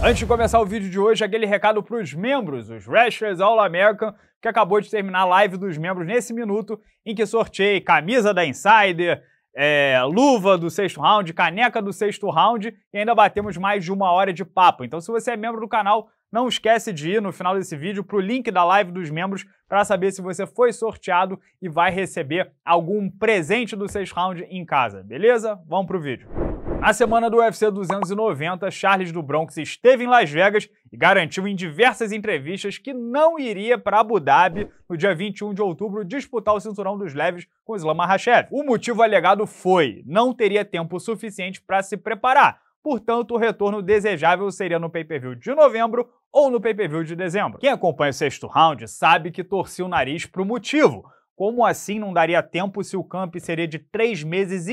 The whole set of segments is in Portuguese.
Antes de começar o vídeo de hoje, aquele recado para os membros, os Wrestlers All American, que acabou de terminar a live dos membros nesse minuto, em que sorteei camisa da Insider, luva do Sexto Round, caneca do Sexto Round, e ainda batemos mais de 1 hora de papo. Então, se você é membro do canal, não esquece de ir no final desse vídeo para o link da live dos membros para saber se você foi sorteado e vai receber algum presente do Sexto Round em casa, beleza? Vamos pro vídeo. Na semana do UFC 290, Charles do Bronx esteve em Las Vegas e garantiu em diversas entrevistas que não iria para Abu Dhabi no dia 21 de outubro disputar o cinturão dos leves com Islam Makhachev. O motivo alegado foi: não teria tempo suficiente para se preparar, portanto o retorno desejável seria no pay-per-view de novembro ou no pay-per-view de dezembro. Quem acompanha o Sexto Round sabe que torci o nariz pro motivo. Como assim não daria tempo se o camp seria de 3,5 meses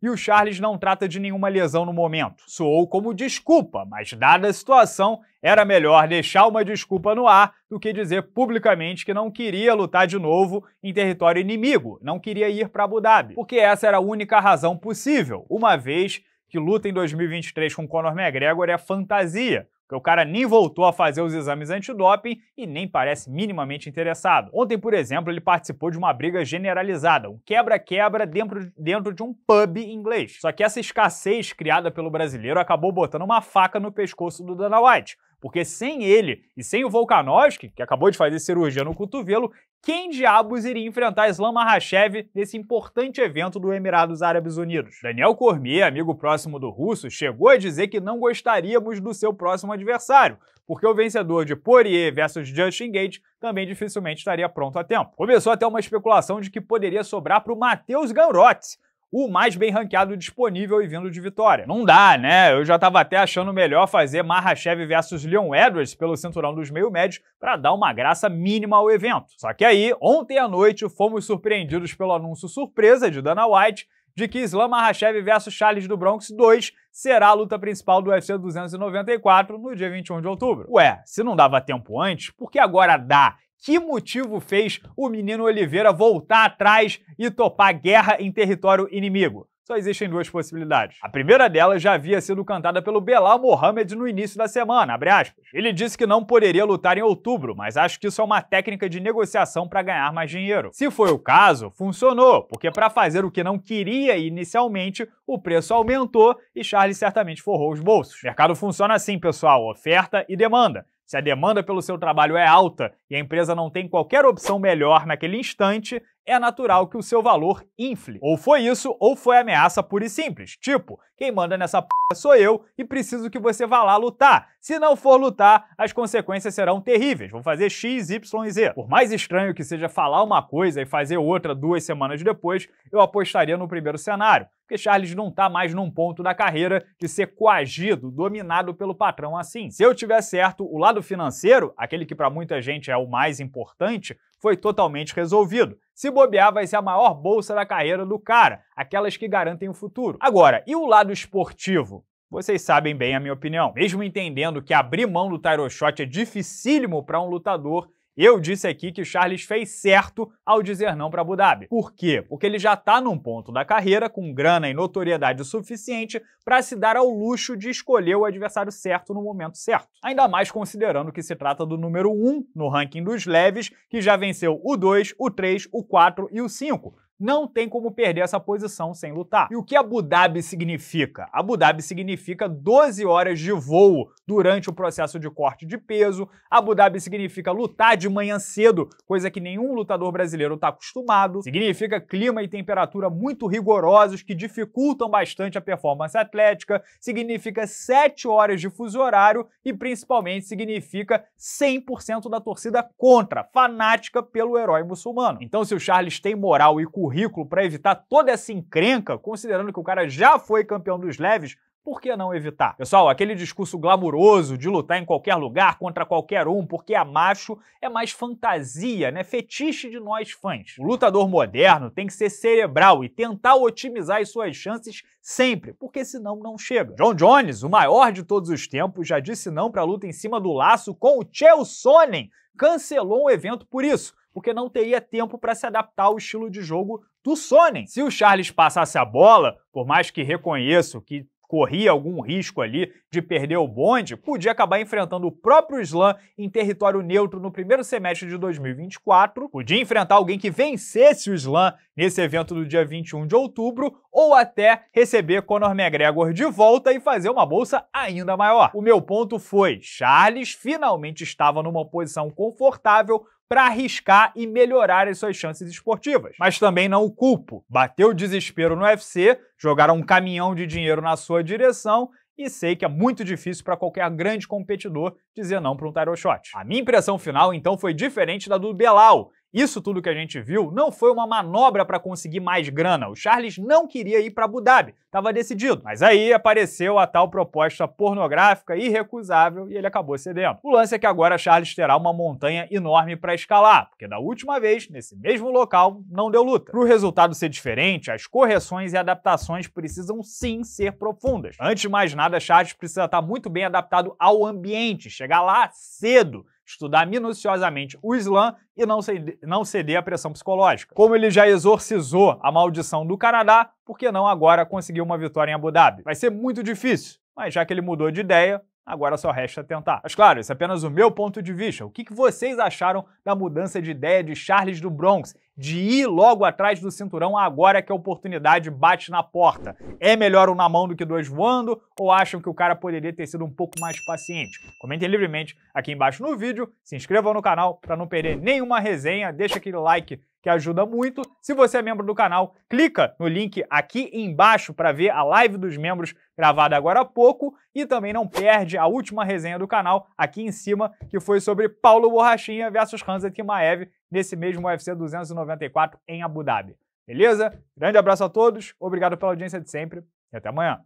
e o Charles não trata de nenhuma lesão no momento? Soou como desculpa, mas dada a situação, era melhor deixar uma desculpa no ar do que dizer publicamente que não queria lutar de novo em território inimigo, não queria ir para Abu Dhabi, porque essa era a única razão possível, uma vez que luta em 2023 com Conor McGregor é fantasia, porque o cara nem voltou a fazer os exames antidoping e nem parece minimamente interessado. Ontem, por exemplo, ele participou de uma briga generalizada, um quebra-quebra dentro de um pub inglês. Só que essa escassez criada pelo brasileiro acabou botando uma faca no pescoço do Dana White, porque sem ele e sem o Volkanovski, que acabou de fazer cirurgia no cotovelo, quem diabos iria enfrentar Islam Makhachev nesse importante evento do Emirados Árabes Unidos? Daniel Cormier, amigo próximo do russo, chegou a dizer que não gostaríamos do seu próximo adversário, porque o vencedor de Poirier versus Justin Gaethje também dificilmente estaria pronto a tempo. Começou até uma especulação de que poderia sobrar para o Matheus Gamrotz, o mais bem ranqueado disponível e vindo de vitória. Não dá, né? Eu já tava até achando melhor fazer Makhachev versus Leon Edwards pelo cinturão dos meio-médios para dar uma graça mínima ao evento. Só que aí, ontem à noite, fomos surpreendidos pelo anúncio surpresa de Dana White de que Islam Makhachev versus Charles do Bronx 2 será a luta principal do UFC 294 no dia 21 de outubro. Ué, se não dava tempo antes, por que agora dá? Que motivo fez o menino Oliveira voltar atrás e topar guerra em território inimigo? Só existem duas possibilidades. A primeira delas já havia sido cantada pelo Belal Mohamed no início da semana, abre aspas. Ele disse que não poderia lutar em outubro, mas acho que isso é uma técnica de negociação para ganhar mais dinheiro. Se foi o caso, funcionou, porque para fazer o que não queria inicialmente, o preço aumentou e Charles certamente forrou os bolsos. O mercado funciona assim, pessoal, oferta e demanda. Se a demanda pelo seu trabalho é alta e a empresa não tem qualquer opção melhor naquele instante, é natural que o seu valor infle. Ou foi isso, ou foi ameaça pura e simples. Tipo, quem manda nessa p*** sou eu e preciso que você vá lá lutar. Se não for lutar, as consequências serão terríveis. Vou fazer X, Y e Z. Por mais estranho que seja falar uma coisa e fazer outra 2 semanas depois, eu apostaria no primeiro cenário. Porque Charles não tá mais num ponto da carreira de ser coagido, dominado pelo patrão assim. Se eu tiver certo, o lado financeiro, aquele que para muita gente é o mais importante, foi totalmente resolvido. Se bobear, vai ser a maior bolsa da carreira do cara, aquelas que garantem o futuro. Agora, e o lado esportivo? Vocês sabem bem a minha opinião. Mesmo entendendo que abrir mão do Tyro Shot é dificílimo para um lutador, eu disse aqui que Charles fez certo ao dizer não para Abu Dhabi. Por quê? Porque ele já está num ponto da carreira com grana e notoriedade suficiente para se dar ao luxo de escolher o adversário certo no momento certo. Ainda mais considerando que se trata do número 1 no ranking dos leves, que já venceu o 2, o 3, o 4 e o 5. Não tem como perder essa posição sem lutar. E o que Abu Dhabi significa? Abu Dhabi significa 12 horas de voo durante o processo de corte de peso. Abu Dhabi significa lutar de manhã cedo, coisa que nenhum lutador brasileiro está acostumado. Significa clima e temperatura muito rigorosos que dificultam bastante a performance atlética. Significa 7 horas de fuso horário e principalmente significa 100% da torcida contra, fanática pelo herói muçulmano. Então, se o Charles tem moral e currículo para evitar toda essa encrenca, considerando que o cara já foi campeão dos leves, por que não evitar? Pessoal, aquele discurso glamuroso de lutar em qualquer lugar contra qualquer um porque é macho é mais fantasia, né? Fetiche de nós fãs. O lutador moderno tem que ser cerebral e tentar otimizar as suas chances sempre, porque senão não chega. John Jones, o maior de todos os tempos, já disse não para a luta em cima do laço com o Chael Sonnen. Cancelou um evento por isso, porque não teria tempo para se adaptar ao estilo de jogo do Sonnen. Se o Charles passasse a bola, por mais que reconheço que corria algum risco ali de perder o bonde, podia acabar enfrentando o próprio Islam em território neutro no primeiro semestre de 2024, podia enfrentar alguém que vencesse o Islam nesse evento do dia 21 de outubro, ou até receber Conor McGregor de volta e fazer uma bolsa ainda maior. O meu ponto foi, Charles finalmente estava numa posição confortável para arriscar e melhorar as suas chances esportivas. Mas também não o culpo. Bateu o desespero no UFC, jogaram um caminhão de dinheiro na sua direção e sei que é muito difícil para qualquer grande competidor dizer não para um Tyro Shot. A minha impressão final, então, foi diferente da do Belal. Isso tudo que a gente viu não foi uma manobra para conseguir mais grana. O Charles não queria ir para Abu Dhabi, estava decidido. Mas aí apareceu a tal proposta pornográfica irrecusável e ele acabou cedendo. O lance é que agora Charles terá uma montanha enorme para escalar, porque da última vez, nesse mesmo local, não deu luta. Para o resultado ser diferente, as correções e adaptações precisam sim ser profundas. Antes de mais nada, Charles precisa estar muito bem adaptado ao ambiente, chegar lá cedo, estudar minuciosamente o Islam e não ceder à pressão psicológica. Como ele já exorcizou a maldição do Canadá, por que não agora conseguir uma vitória em Abu Dhabi? Vai ser muito difícil, mas já que ele mudou de ideia, agora só resta tentar. Mas claro, esse é apenas o meu ponto de vista. O que vocês acharam da mudança de ideia de Charles do Bronx? De ir logo atrás do cinturão agora que a oportunidade bate na porta. É melhor um na mão do que dois voando? Ou acham que o cara poderia ter sido um pouco mais paciente? Comentem livremente aqui embaixo no vídeo, se inscrevam no canal para não perder nenhuma resenha, deixa aquele like que ajuda muito. Se você é membro do canal, clica no link aqui embaixo para ver a live dos membros gravada agora há pouco e também não perde a última resenha do canal aqui em cima, que foi sobre Paulo Borrachinha versus Hansa Timaev, nesse mesmo UFC 294 em Abu Dhabi. Beleza? Grande abraço a todos, obrigado pela audiência de sempre e até amanhã.